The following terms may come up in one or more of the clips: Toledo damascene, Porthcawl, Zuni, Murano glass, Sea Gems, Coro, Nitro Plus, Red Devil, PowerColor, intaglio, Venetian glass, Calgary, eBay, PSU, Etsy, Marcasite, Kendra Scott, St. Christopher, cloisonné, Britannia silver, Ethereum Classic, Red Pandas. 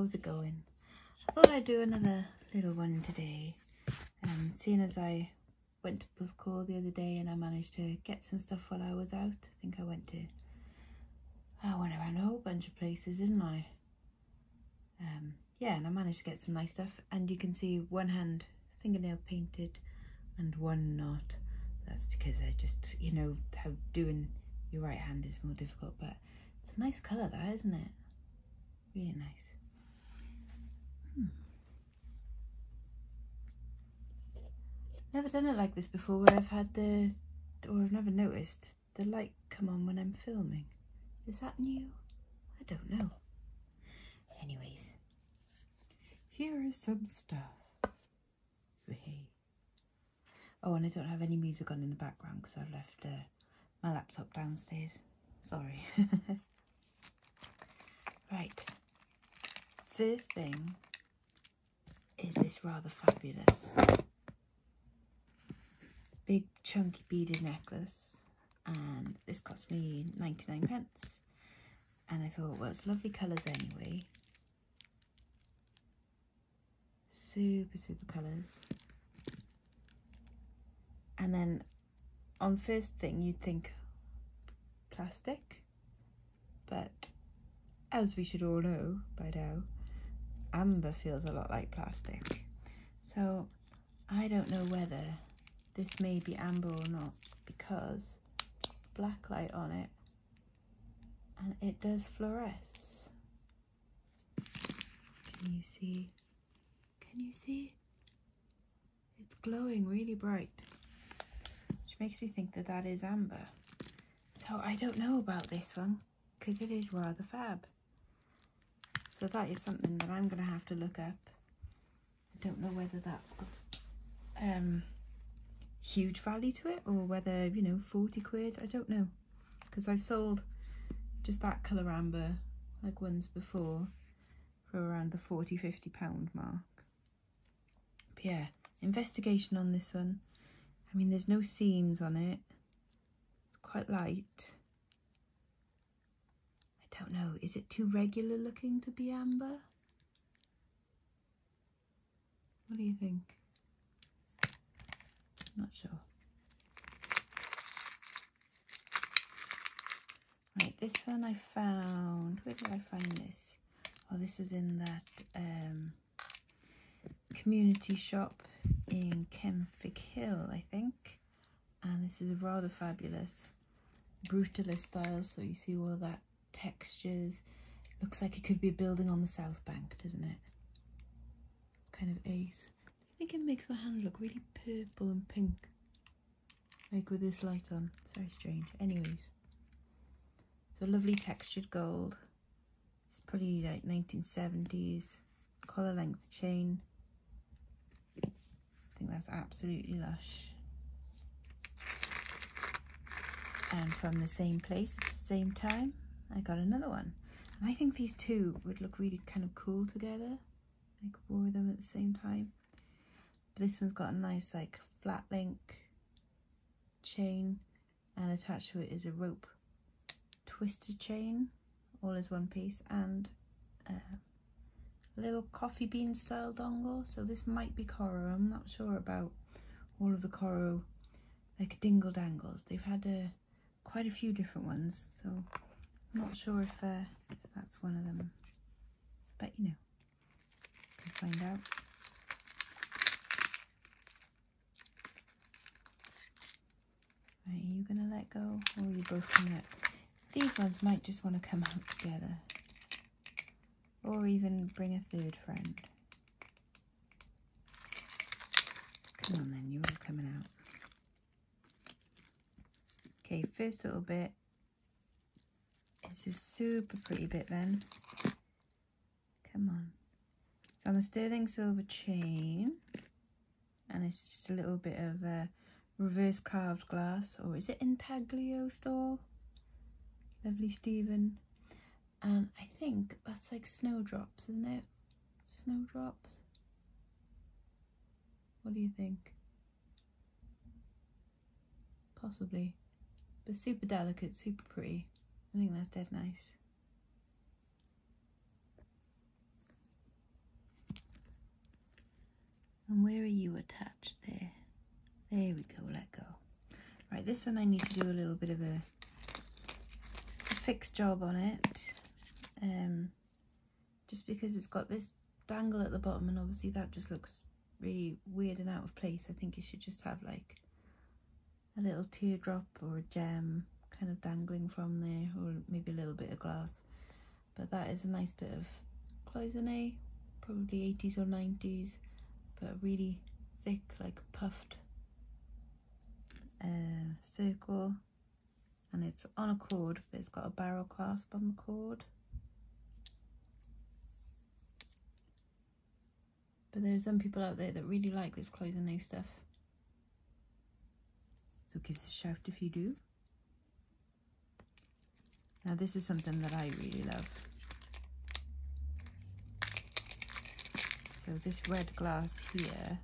How's it going? I thought I'd do another little one today. Seeing as I went to Buzzcall the other day and I managed to get some stuff while I was out. I think I went around a whole bunch of places, didn't I? Yeah, and I managed to get some nice stuff, and you can see one hand fingernail painted and one not. That's because I just, you know, how doing your right hand is more difficult, but it's a nice colour that, isn't it? Really nice. Never done it like this before, where I've had the, or I've never noticed the light come on when I'm filming. Is that new? I don't know. Anyways, here is some stuff. Oh, and I don't have any music on in the background because I've left my laptop downstairs. Sorry. Right. First thing is this rather fabulous big chunky beaded necklace, and this cost me 99p, and I thought, well, it's lovely colours anyway. Super, super colours. And then on first thing you'd think plastic, but as we should all know by now, amber feels a lot like plastic. So I don't know whether this may be amber or not, because black light on it and it does fluoresce. Can you see? Can you see? It's glowing really bright, which makes me think that that is amber. So I don't know about this one because it is rather fab. So that is something that I'm going to have to look up. I don't know whether that's huge value to it, or whether, you know, 40 quid, I don't know, because I've sold just that colour amber like ones before for around the 40-50 pound mark. But yeah, investigation on this one. I mean, there's no seams on it, it's quite light. I don't know, is it too regular looking to be amber? What do you think? Not sure. Right, this one I found. Where did I find this? Oh, this was in that community shop in Kempwick Hill, I think. And this is a rather fabulous brutalist style. So you see all that textures. Looks like it could be a building on the South Bank, doesn't it? Kind of ace. I think it makes my hand look really purple and pink, like with this light on. It's very strange. Anyways, so lovely textured gold. It's pretty like 1970s. Collar length chain. I think that's absolutely lush. And from the same place at the same time, I got another one. And I think these two would look really kind of cool together. I could wore them at the same time. This one's got a nice like flat link chain, and attached to it is a rope twister chain, all as one piece, and a little coffee bean style dongle. So this might be Coro. I'm not sure about all of the Coro like dingle dangles. They've had quite a few different ones, so I'm not sure if that's one of them, but you know, you can find out. Right, are you going to let go, or are you both going to let go? These ones might just want to come out together. Or even bring a third friend. Come on then, you're all coming out. Okay, first little bit. It's a super pretty bit then. Come on. It's on a sterling silver chain. And it's just a little bit of... reverse carved glass, or is it intaglio style? Lovely Stephen. And I think that's like snowdrops, isn't it? Snowdrops. What do you think? Possibly. But super delicate, super pretty. I think that's dead nice. And where are you attached there? There we go, let go. Right, this one I need to do a little bit of a fix job on it. Just because it's got this dangle at the bottom, and obviously that just looks really weird and out of place. I think it should just have like a little teardrop or a gem kind of dangling from there, or maybe a little bit of glass. But that is a nice bit of cloisonné, probably 80s or 90s, but a really thick, like puffed circle, and it's on a cord, but it's got a barrel clasp on the cord. But there are some people out there that really like this cloisonné stuff, so give us a shout if you do. Now this is something that I really love. So this red glass here,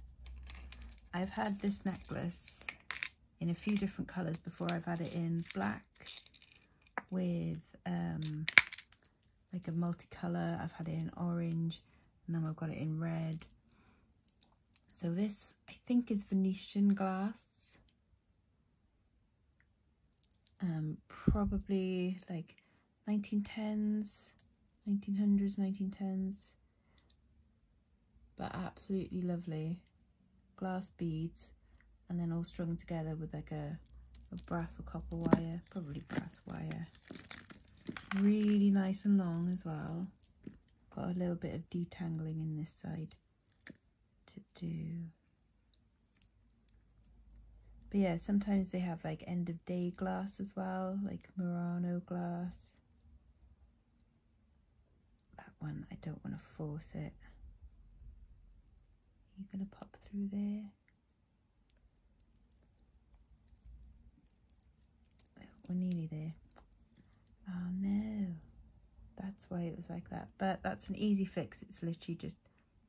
I've had this necklace in a few different colours before. I've had it in black with like a multicolour, I've had it in orange, and now I've got it in red. So this I think is Venetian glass. Probably like 1910s, 1900s, 1910s, but absolutely lovely glass beads, and then all strung together with like a brass or copper wire, probably brass wire. Really nice and long as well. Got a little bit of detangling in this side to do. But yeah, sometimes they have like end of day glass as well, like Murano glass. That one, I don't want to force it. You're going to pop through there. We're nearly there. Oh no, that's why it was like that. But that's an easy fix. It's literally just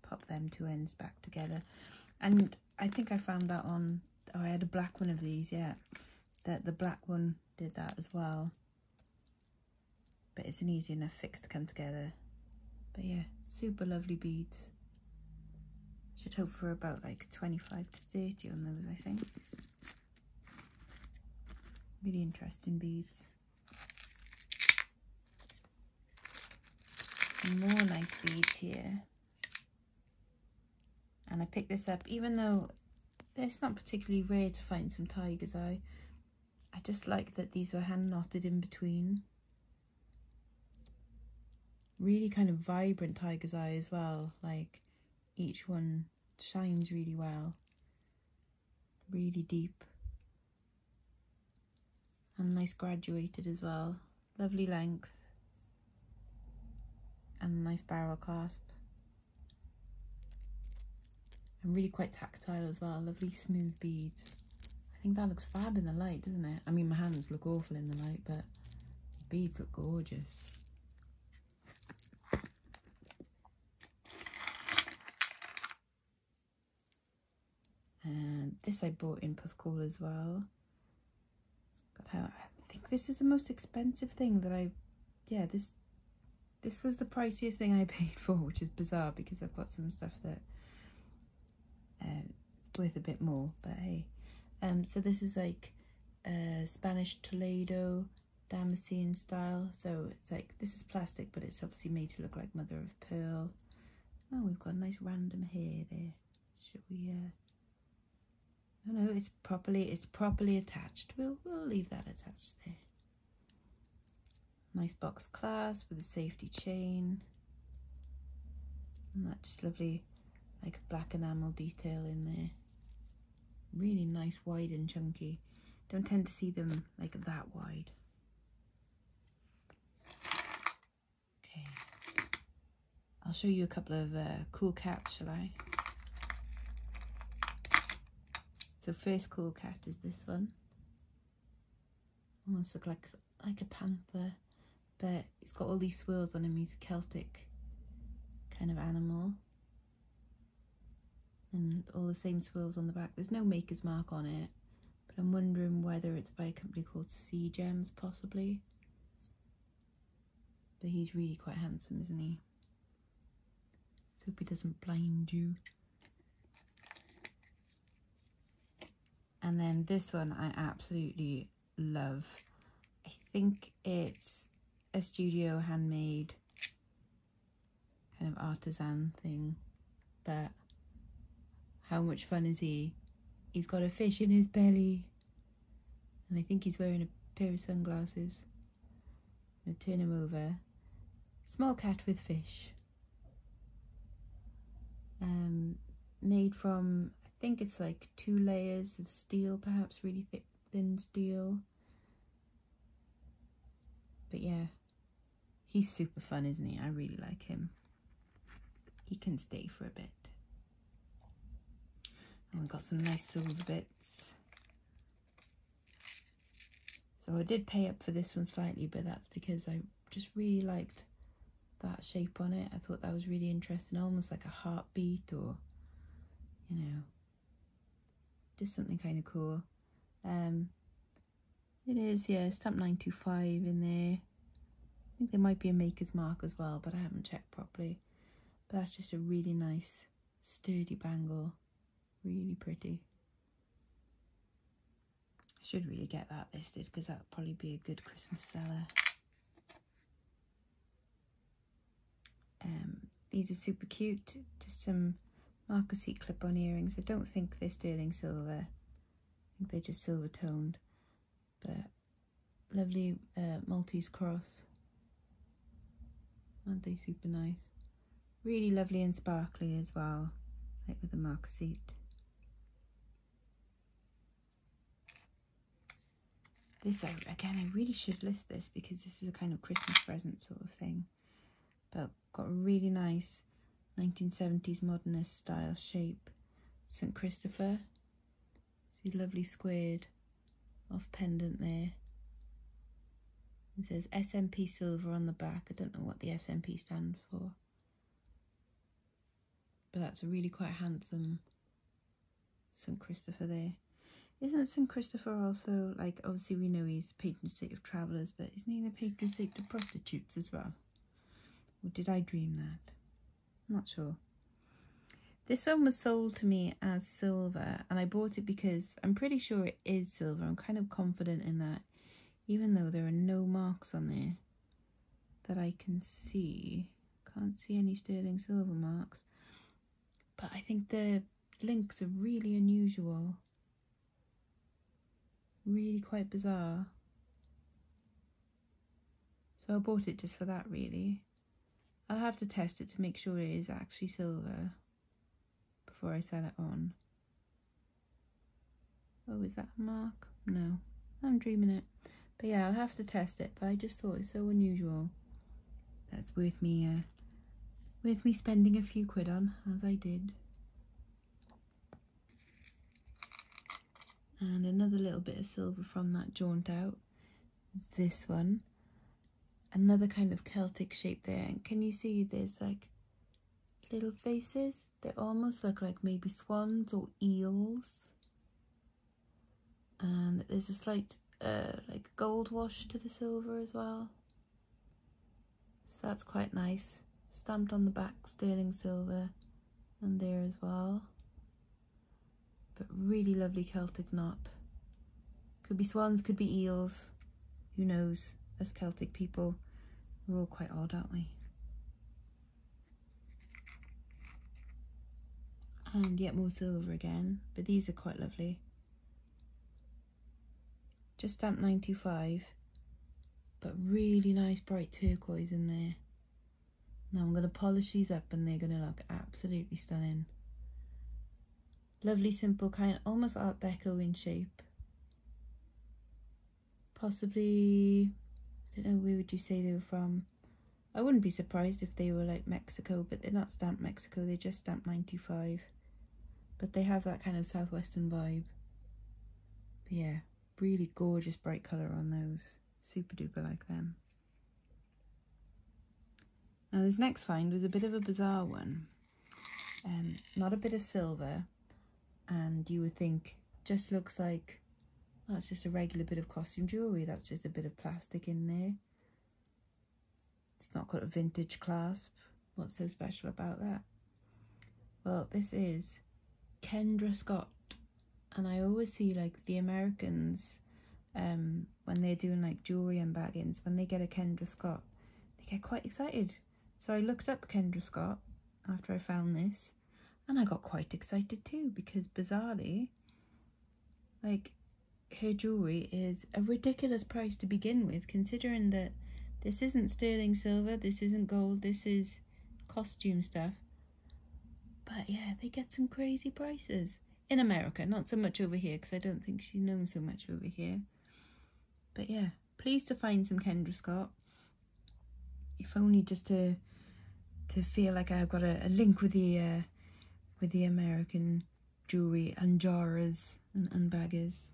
pop them two ends back together. And I think I found that on, oh, I had a black one of these, yeah. The black one did that as well. But it's an easy enough fix to come together. But yeah, super lovely beads. Should hope for about like 25 to 30 on those, I think. Really interesting beads. Some more nice beads here. And I picked this up, even though it's not particularly rare to find some tiger's eye. I just like that these were hand knotted in between. Really kind of vibrant tiger's eye as well. Like each one shines really well. Really deep. And nice graduated as well. Lovely length. And nice barrel clasp. And really quite tactile as well, lovely smooth beads. I think that looks fab in the light, doesn't it? I mean, my hands look awful in the light, but the beads look gorgeous. And this I bought in Porthcawl as well. God, I think this is the most expensive thing that I, yeah, this was the priciest thing I paid for, which is bizarre because I've got some stuff that it's worth a bit more, but hey. So this is like Spanish Toledo damascene style. So it's like, this is plastic, but it's obviously made to look like mother of pearl. Oh, we've got a nice random hair there. Should we? Oh no, it's properly attached. We'll leave that attached there. Nice box clasp with a safety chain, and that just lovely, like black enamel detail in there. Really nice, wide and chunky. Don't tend to see them like that wide. Okay, I'll show you a couple of cool cats, shall I? So first cool cat is this one. Almost look like a panther, but he's got all these swirls on him. He's a Celtic kind of animal. And all the same swirls on the back. There's no maker's mark on it, but I'm wondering whether it's by a company called Sea Gems, possibly. But he's really quite handsome, isn't he? Let's hope he doesn't blind you. And then this one I absolutely love. I think it's a studio handmade kind of artisan thing, but how much fun is he? He's got a fish in his belly, and I think he's wearing a pair of sunglasses. I'm gonna turn him over. Small cat with fish. Made from, I think it's like 2 layers of steel, perhaps really thick, thin steel. But yeah, he's super fun, isn't he? I really like him. He can stay for a bit. And we've got some nice silver bits. So I did pay up for this one slightly, but that's because I just really liked that shape on it. I thought that was really interesting, almost like a heartbeat, or, you know, just something kind of cool. It is, yeah, stamp 925 in there. I think there might be a maker's mark as well, but I haven't checked properly. But that's just a really nice sturdy bangle, really pretty. I should really get that listed, because that would probably be a good Christmas seller. These are super cute, just some Marcasite clip-on earrings. I don't think they're sterling silver, I think they're just silver toned, but lovely Maltese cross. Aren't they super nice? Really lovely and sparkly as well, like with the Marcasite. This, again, I really should list this, because this is a kind of Christmas present sort of thing. But got a really nice 1970s modernist style shape, St. Christopher. See, lovely squared off pendant there. It says SMP silver on the back. I don't know what the SMP stands for, but that's a really quite handsome St. Christopher there. Isn't St. Christopher also, like, obviously we know he's the patron saint of travellers, but isn't he the patron saint of prostitutes as well? Or did I dream that? I'm not sure. This one was sold to me as silver, and I bought it because I'm pretty sure it is silver. I'm kind of confident in that, even though there are no marks on there that I can see. Can't see any sterling silver marks. But I think the links are really unusual. Really quite bizarre. So I bought it just for that, really. I'll have to test it to make sure it is actually silver before I sell it on. Oh, is that a mark? No, I'm dreaming it. But yeah, I'll have to test it, but I just thought it's so unusual. That's worth me spending a few quid on, as I did. And another little bit of silver from that jaunt out is this one. Another kind of Celtic shape there, and can you see there's like little faces? They almost look like maybe swans or eels, and there's a slight like gold wash to the silver as well, so that's quite nice. Stamped on the back, sterling silver, and there as well, but really lovely Celtic knot. Could be swans, could be eels, who knows. As Celtic people, we're all quite odd, aren't we? And yet more silver again, but these are quite lovely. Just stamp 925, but really nice bright turquoise in there. Now I'm going to polish these up and they're going to look absolutely stunning. Lovely simple kind, almost Art Deco in shape. Possibly, I don't know, where would you say they were from? I wouldn't be surprised if they were like Mexico, but they're not stamped Mexico, they're just stamped 925. But they have that kind of southwestern vibe. But yeah, really gorgeous bright colour on those. Super duper like them. Now this next find was a bit of a bizarre one. Not a bit of silver, and you would think just looks like, that's just a regular bit of costume jewellery, that's just a bit of plastic in there. It's not got a vintage clasp. What's so special about that? Well, this is Kendra Scott And I always see like the Americans, when they're doing like jewelry and baggings, when they get a Kendra Scott, they get quite excited. So I looked up Kendra Scott after I found this, and I got quite excited too, because bizarrely, like, her jewelry is a ridiculous price to begin with, considering that this isn't sterling silver, this isn't gold, this is costume stuff. But yeah, they get some crazy prices in America, not so much over here, because I don't think she's known so much over here. But yeah, pleased to find some Kendra Scott, if only just to feel like I've got a link with the American jewelry and jarrers and baggers.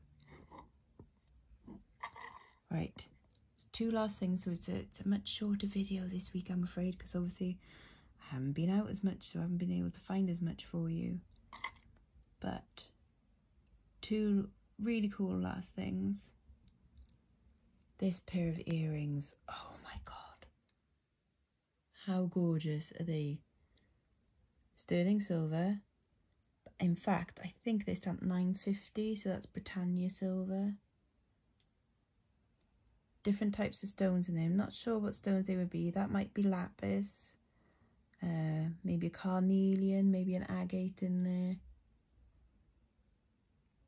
Right, it's two last things, so it's a much shorter video this week, I'm afraid, because obviously I haven't been out as much, so I haven't been able to find as much for you. But two really cool last things. This pair of earrings, oh my god, how gorgeous are they? Sterling silver. In fact, I think they stamped 950, so that's Britannia silver. Different types of stones in there. I'm not sure what stones they would be. That might be lapis, maybe a carnelian, maybe an agate in there.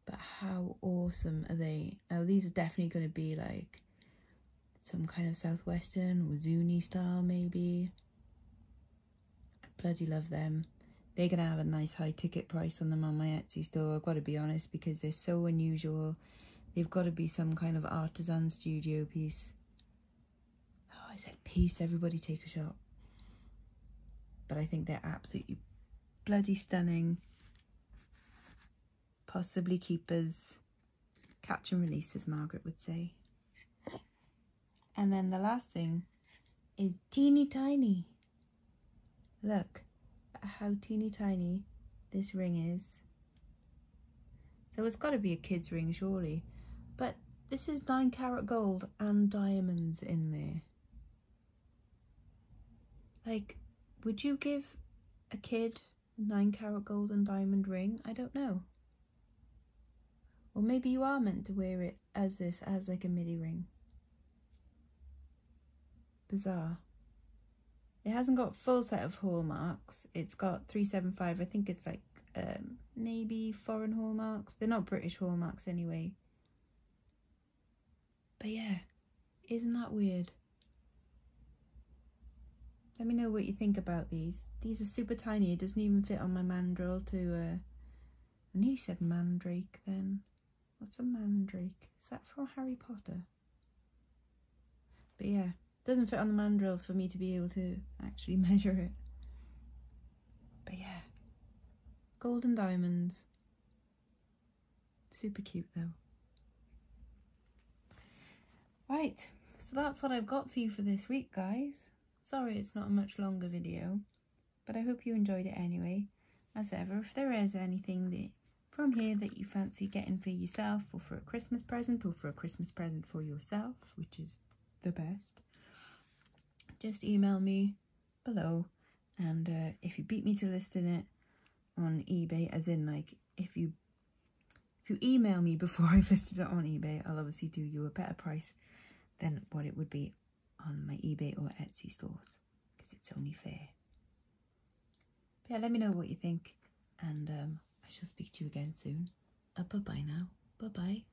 But how awesome are they? Now these are definitely going to be like some kind of southwestern or Zuni style maybe. I bloody love them. They're going to have a nice high ticket price on them on my Etsy store, I've got to be honest, because they're so unusual. They've got to be some kind of artisan studio piece. Oh, I said piece, everybody take a shot. But I think they're absolutely bloody stunning. Possibly keepers, catch and release, as Margaret would say. And then the last thing is teeny tiny. Look at how teeny tiny this ring is. So it's got to be a kid's ring, surely. But this is 9 karat gold and diamonds in there. Like, would you give a kid a 9 karat gold and diamond ring? I don't know. Or maybe you are meant to wear it as this, as like a midi ring. Bizarre. It hasn't got a full set of hallmarks. It's got 375, I think it's like maybe foreign hallmarks. They're not British hallmarks anyway. But yeah, isn't that weird? Let me know what you think about these. These are super tiny. It doesn't even fit on my mandrel to, and he said mandrake then. What's a mandrake? Is that from Harry Potter? But yeah, doesn't fit on the mandrel for me to be able to actually measure it. But yeah, gold and diamonds. Super cute though. Right, so that's what I've got for you for this week, guys. Sorry it's not a much longer video, but I hope you enjoyed it anyway. As ever, if there is anything that from here that you fancy getting for yourself, or for a Christmas present, or for a Christmas present for yourself, which is the best, just email me below. And if you beat me to listing it on eBay, as in like if you email me before I've listed it on eBay, I'll obviously do you a better price than what it would be on my eBay or Etsy stores, because it's only fair. But yeah, let me know what you think, and I shall speak to you again soon. Bye-bye now. Bye-bye.